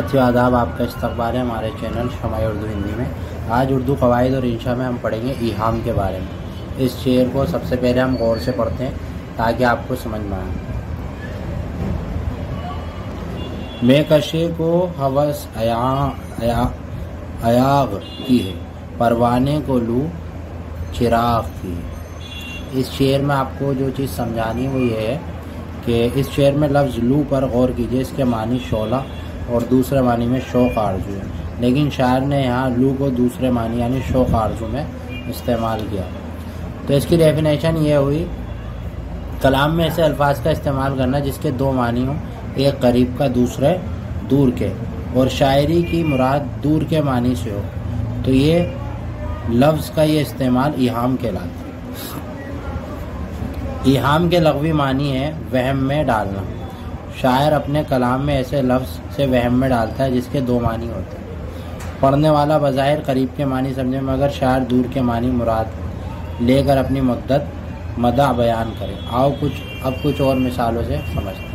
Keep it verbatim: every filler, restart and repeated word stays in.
साथियों आदाब, आपका इस्तकबाल है हमारे चैनल शमाई उर्दू हिंदी में। आज उर्दू कवायद और इंशा में हम पढ़ेंगे इहाम के बारे में। इस शेर को सबसे पहले हम गौर से पढ़ते हैं ताकि आपको समझ में आए। मैं कशे को हवस अया, अया, अयाग की है, परवाने को लू चिराग की है। इस शेर में आपको जो चीज़ समझानी वो ये है कि इस शेर में लफ्ज़ लू पर गौर कीजिए। इसके मानी शोला और दूसरे मानी में शौक आरजू है, लेकिन शायर ने यहाँ लू को दूसरे मानी यानी शौक आरजू में इस्तेमाल किया। तो इसकी डेफिनेशन ये हुई, कलाम में ऐसे अल्फाज का इस्तेमाल करना जिसके दो मानी हों, एक करीब का दूसरे दूर के, और शायरी की मुराद दूर के मानी से हो। तो ये लफ्ज़ का ये इस्तेमाल इहाम कहलाता है। इहाम के लग़वी मानी है वहम में डालना। शायर अपने कलाम में ऐसे लफ्ज़ से वहम में डालता है जिसके दो मानी होते हैं। पढ़ने वाला बज़ाहिर करीब के मानी समझे, मगर शायर दूर के मानी मुराद लेकर अपनी मुद्दत मदा बयान करे। आओ कुछ अब कुछ और मिसालों से समझते हैं।